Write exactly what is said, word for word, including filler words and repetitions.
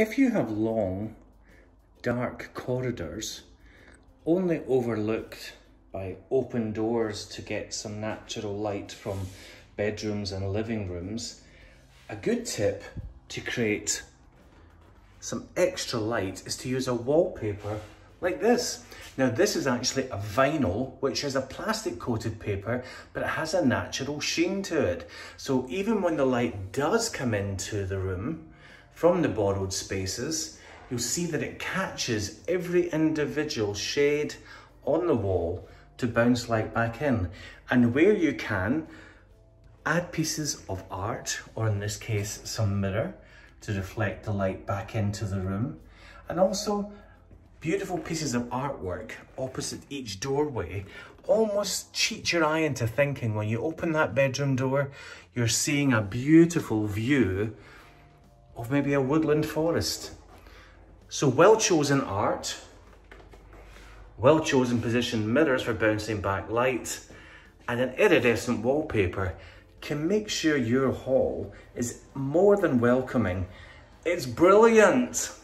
If you have long, dark corridors only overlooked by open doors to get some natural light from bedrooms and living rooms, a good tip to create some extra light is to use a wallpaper like this. Now this is actually a vinyl, which is a plastic coated paper, but it has a natural sheen to it. So even when the light does come into the room from the borrowed spaces, you'll see that it catches every individual shade on the wall to bounce light back in. And where you can, add pieces of art, or in this case, some mirror to reflect the light back into the room. And also, beautiful pieces of artwork opposite each doorway almost cheat your eye into thinking when you open that bedroom door, you're seeing a beautiful view of maybe a woodland forest. So well-chosen art, well-chosen positioned mirrors for bouncing back light, and an iridescent wallpaper can make sure your hall is more than welcoming. It's brilliant!